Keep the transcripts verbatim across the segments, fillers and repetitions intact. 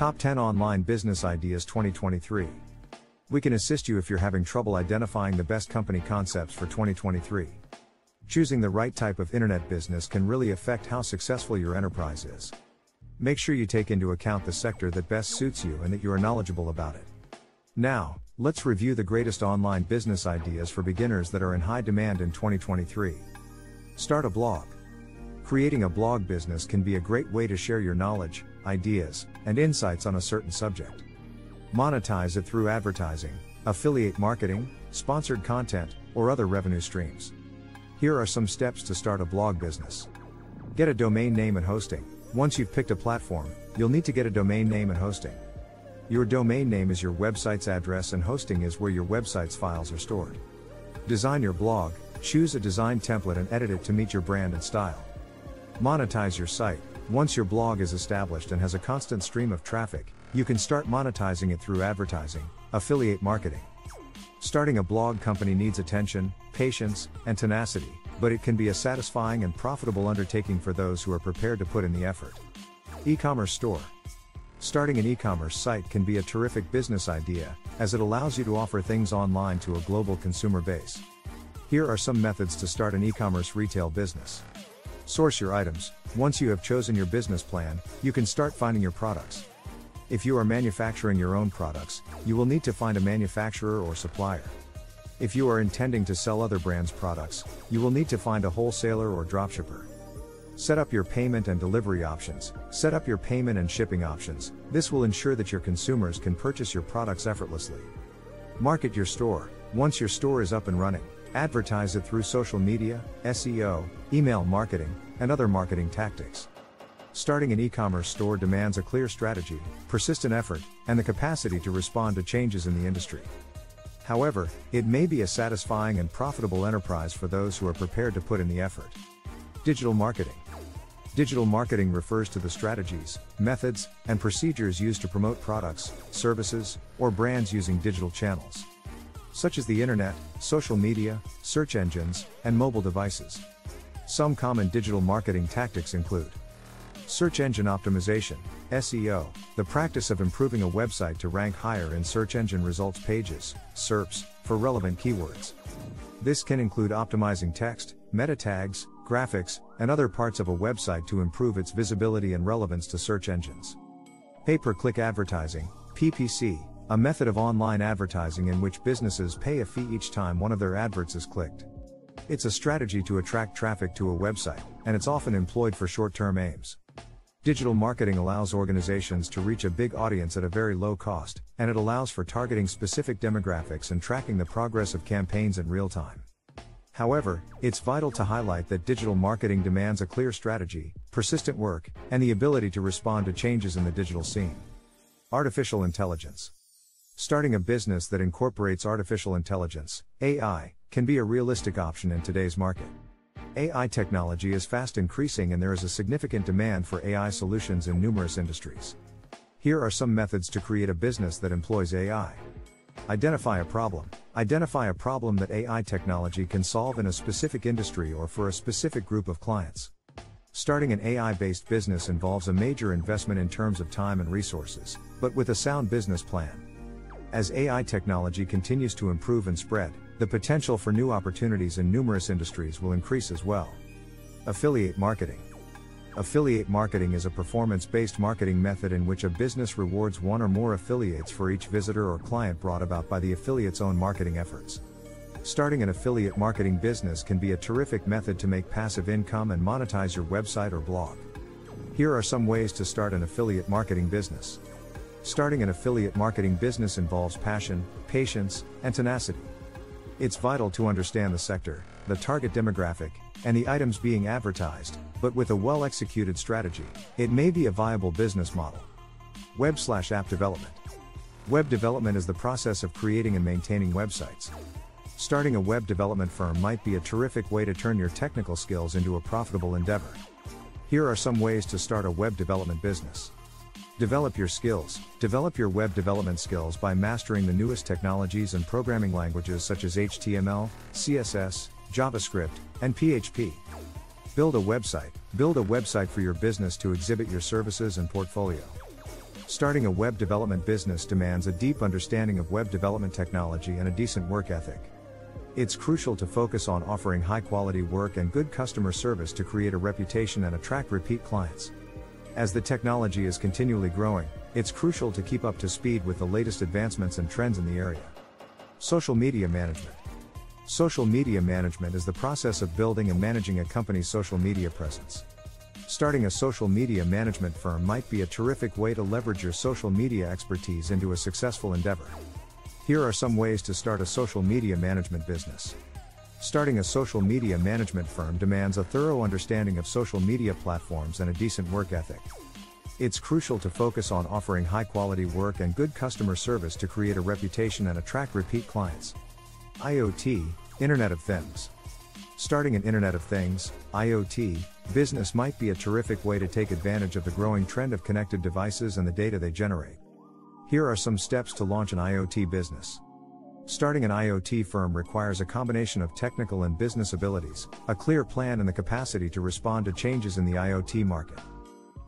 Top ten Online Business Ideas twenty twenty-three. We can assist you if you're having trouble identifying the best company concepts for twenty twenty-three. Choosing the right type of internet business can really affect how successful your enterprise is. Make sure you take into account the sector that best suits you and that you are knowledgeable about it. Now, let's review the greatest online business ideas for beginners that are in high demand in twenty twenty-three. Start a blog. Creating a blog business can be a great way to share your knowledge, ideas, and insights on a certain subject. Monetize it through advertising, affiliate marketing, sponsored content, or other revenue streams. Here are some steps to start a blog business. Get a domain name and hosting. Once you've picked a platform, you'll need to get a domain name and hosting. Your domain name is your website's address and hosting is where your website's files are stored. Design your blog. Choose a design template and edit it to meet your brand and style. Monetize your site. Once your blog is established and has a constant stream of traffic, you can start monetizing it through advertising, affiliate marketing. Starting a blog company needs attention, patience, and tenacity, but it can be a satisfying and profitable undertaking for those who are prepared to put in the effort. E-commerce store. Starting an e-commerce site can be a terrific business idea, as it allows you to offer things online to a global consumer base. Here are some methods to start an e-commerce retail business. Source your items. Once you have chosen your business plan, you can start finding your products. If you are manufacturing your own products, you will need to find a manufacturer or supplier. If you are intending to sell other brands' products, you will need to find a wholesaler or dropshipper. Set up your payment and delivery options. Set up your payment and shipping options. This will ensure that your consumers can purchase your products effortlessly. Market your store. Once your store is up and running, advertise it through social media, S E O, email marketing, and other marketing tactics. Starting an e-commerce store demands a clear strategy, persistent effort, and the capacity to respond to changes in the industry. However, it may be a satisfying and profitable enterprise for those who are prepared to put in the effort. Digital marketing. Digital marketing refers to the strategies, methods, and procedures used to promote products, services, or brands using digital channels, such as the internet, social media, search engines, and mobile devices. Some common digital marketing tactics include search engine optimization, S E O, the practice of improving a website to rank higher in search engine results pages, S E R Ps, for relevant keywords. This can include optimizing text, meta tags, graphics, and other parts of a website to improve its visibility and relevance to search engines. Pay-per-click advertising, P P C, a method of online advertising in which businesses pay a fee each time one of their adverts is clicked. It's a strategy to attract traffic to a website, and it's often employed for short-term aims. Digital marketing allows organizations to reach a big audience at a very low cost, and it allows for targeting specific demographics and tracking the progress of campaigns in real time. However, it's vital to highlight that digital marketing demands a clear strategy, persistent work, and the ability to respond to changes in the digital scene. Artificial intelligence. Starting a business that incorporates artificial intelligence, A I, can be a realistic option in today's market. A I technology is fast increasing and there is a significant demand for A I solutions in numerous industries. Here are some methods to create a business that employs A I. Identify a problem. Identify a problem that A I technology can solve in a specific industry or for a specific group of clients. Starting an A I-based business involves a major investment in terms of time and resources, but with a sound business plan. As A I technology continues to improve and spread, the potential for new opportunities in numerous industries will increase as well. Affiliate marketing. Affiliate marketing is a performance-based marketing method in which a business rewards one or more affiliates for each visitor or client brought about by the affiliate's own marketing efforts. Starting an affiliate marketing business can be a terrific method to make passive income and monetize your website or blog. Here are some ways to start an affiliate marketing business. Starting an affiliate marketing business involves passion, patience, and tenacity. It's vital to understand the sector, the target demographic, and the items being advertised, but with a well-executed strategy, it may be a viable business model. Web slash app development. Web development is the process of creating and maintaining websites. Starting a web development firm might be a terrific way to turn your technical skills into a profitable endeavor. Here are some ways to start a web development business. Develop your skills. Develop your web development skills by mastering the newest technologies and programming languages such as H T M L, C S S, JavaScript, and P H P. Build a website. Build a website for your business to exhibit your services and portfolio. Starting a web development business demands a deep understanding of web development technology and a decent work ethic. It's crucial to focus on offering high-quality work and good customer service to create a reputation and attract repeat clients. As the technology is continually growing, it's crucial to keep up to speed with the latest advancements and trends in the area. Social media management. Social media management is the process of building and managing a company's social media presence. Starting a social media management firm might be a terrific way to leverage your social media expertise into a successful endeavor. Here are some ways to start a social media management business. Starting a social media management firm demands a thorough understanding of social media platforms and a decent work ethic. It's crucial to focus on offering high-quality work and good customer service to create a reputation and attract repeat clients. I O T, Internet of Things. Starting an Internet of Things, I O T, business might be a terrific way to take advantage of the growing trend of connected devices and the data they generate. Here are some steps to launch an I O T business. Starting an I O T firm requires a combination of technical and business abilities, a clear plan, and the capacity to respond to changes in the I O T market.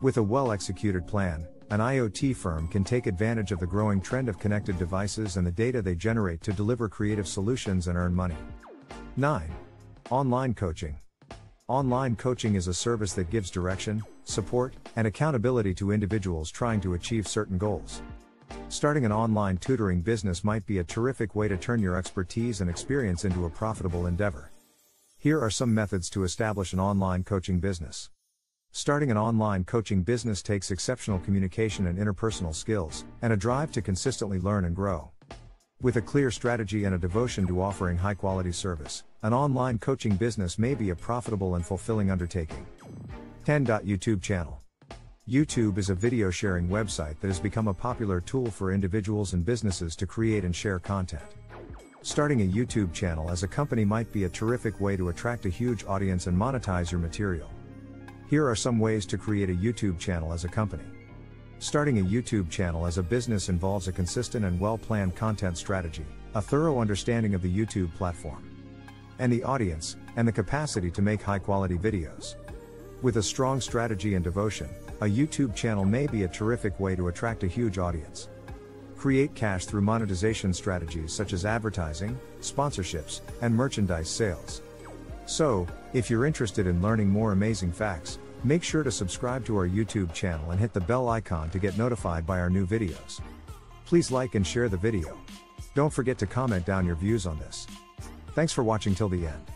With a well-executed plan, an I O T firm can take advantage of the growing trend of connected devices and the data they generate to deliver creative solutions and earn money. nine. Online coaching. Online coaching is a service that gives direction, support, and accountability to individuals trying to achieve certain goals. Starting an online tutoring business might be a terrific way to turn your expertise and experience into a profitable endeavor. Here are some methods to establish an online coaching business. Starting an online coaching business takes exceptional communication and interpersonal skills, and a drive to consistently learn and grow. With a clear strategy and a devotion to offering high-quality service, an online coaching business may be a profitable and fulfilling undertaking. ten. YouTube channel. YouTube is a video sharing website that has become a popular tool for individuals and businesses to create and share content. Starting a YouTube channel as a company might be a terrific way to attract a huge audience and monetize your material. Here are some ways to create a YouTube channel as a company. Starting a YouTube channel as a business involves a consistent and well-planned content strategy, a thorough understanding of the YouTube platform and the audience, and the capacity to make high-quality videos. With a strong strategy and devotion, a YouTube channel may be a terrific way to attract a huge audience. Create cash through monetization strategies such as advertising, sponsorships, and merchandise sales. So, if you're interested in learning more amazing facts, make sure to subscribe to our YouTube channel and hit the bell icon to get notified by our new videos. Please like and share the video. Don't forget to comment down your views on this. Thanks for watching till the end.